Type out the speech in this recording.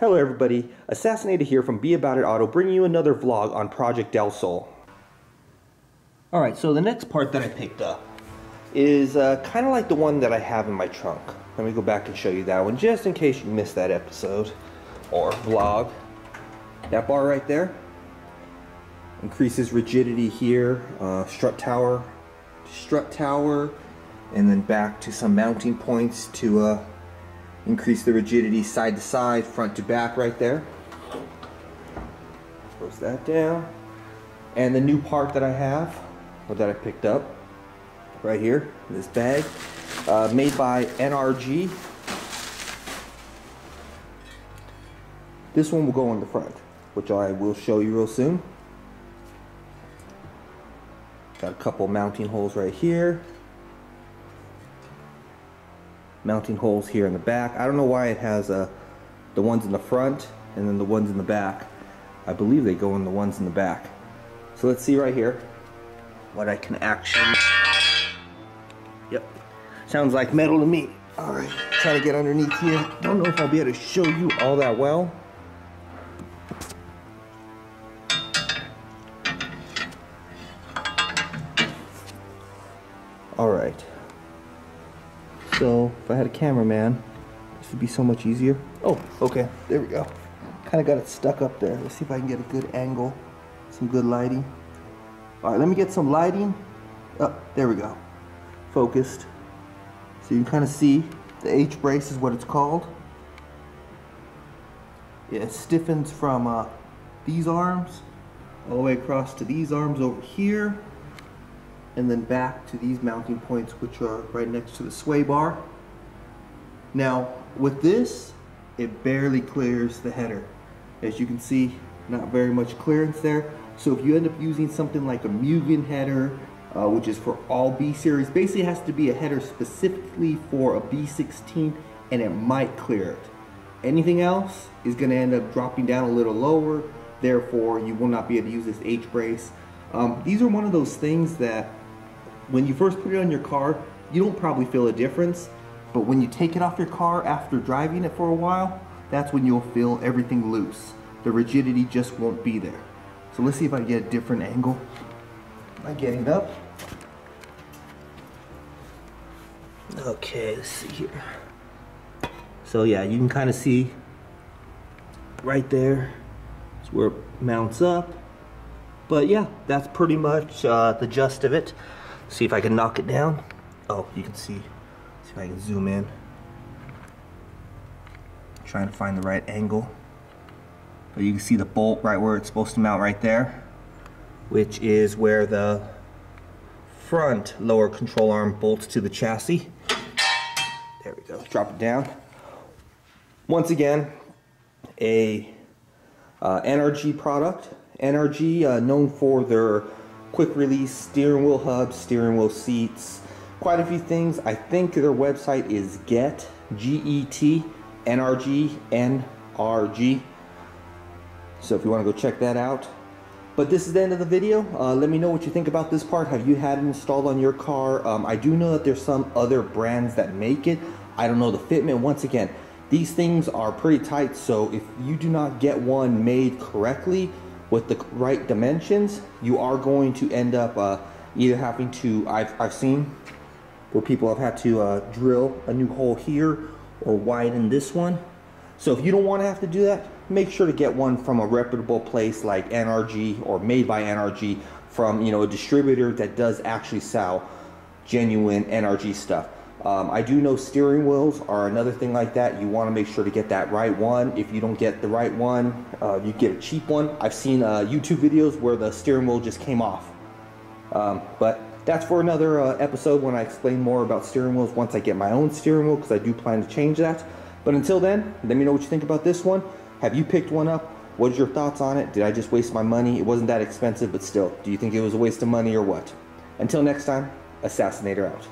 Hello everybody, Assassinated here from Be About It Auto, bringing you another vlog on Project Del Sol. Alright, so the next part that I picked up is kind of like the one that I have in my trunk. Let me go back and show you that one, just in case you missed that episode or vlog. That bar right there increases rigidity here, strut tower, and then back to some mounting points to increase the rigidity side to side, front to back right there. Close that down. And the new part that I have, or that I picked up, right here, this bag, made by NRG. This one will go on the front, which I will show you real soon. Got a couple mounting holes right here. Mounting holes here in the back. I don't know why it has the ones in the front and then the ones in the back. I believe they go in the ones in the back. So let's see right here what I can actually... Yep, sounds like metal to me. All right, try to get underneath here. Don't know if I'll be able to show you all that well. All right. So if I had a cameraman, this would be so much easier. Oh, okay, there we go. Kind of got it stuck up there. Let's see if I can get a good angle, some good lighting. All right, let me get some lighting. Oh, there we go, focused. So you can kind of see the H-brace is what it's called. Yeah, it stiffens from these arms all the way across to these arms over here, and then back to these mounting points, which are right next to the sway bar. Now with this, it barely clears the header. As you can see, not very much clearance there. So if you end up using something like a Mugen header, which is for all B series, basically it has to be a header specifically for a B16, and it might clear it. Anything else is gonna end up dropping down a little lower, therefore you will not be able to use this H-brace. These are one of those things that when you first put it on your car, you don't probably feel a difference, but when you take it off your car after driving it for a while, that's when you'll feel everything loose. The rigidity just won't be there. So let's see if I can get a different angle. Am I getting it up? Okay, let's see here. So yeah, you can kind of see right there is where it mounts up. But yeah, that's pretty much the gist of it. See if I can knock it down. Oh, you can see. See if I can zoom in. Trying to find the right angle. But you can see the bolt right where it's supposed to mount right there, which is where the front lower control arm bolts to the chassis. There we go. Drop it down. Once again, a NRG product. NRG, known for their quick release steering wheel hubs, steering wheel seats, quite a few things. I think their website is Get, G-E-T, NRG, N-R-G. So if you want to go check that out. But this is the end of the video. Let me know what you think about this part. Have you had it installed on your car? I do know that there's some other brands that make it. I don't know the fitment. Once again, these things are pretty tight, so if you do not get one made correctly, with the right dimensions, you are going to end up either having to, I've seen where people have had to drill a new hole here or widen this one. So if you don't want to have to do that, make sure to get one from a reputable place like NRG or made by NRG, from, you know, a distributor that does actually sell genuine NRG stuff. I do know steering wheels are another thing like that. You want to make sure to get that right one. If you don't get the right one, you get a cheap one. I've seen YouTube videos where the steering wheel just came off. But that's for another episode when I explain more about steering wheels once I get my own steering wheel, because I do plan to change that. But until then, let me know what you think about this one. Have you picked one up? What is your thoughts on it? Did I just waste my money? It wasn't that expensive, but still, do you think it was a waste of money or what? Until next time, Assassinator out.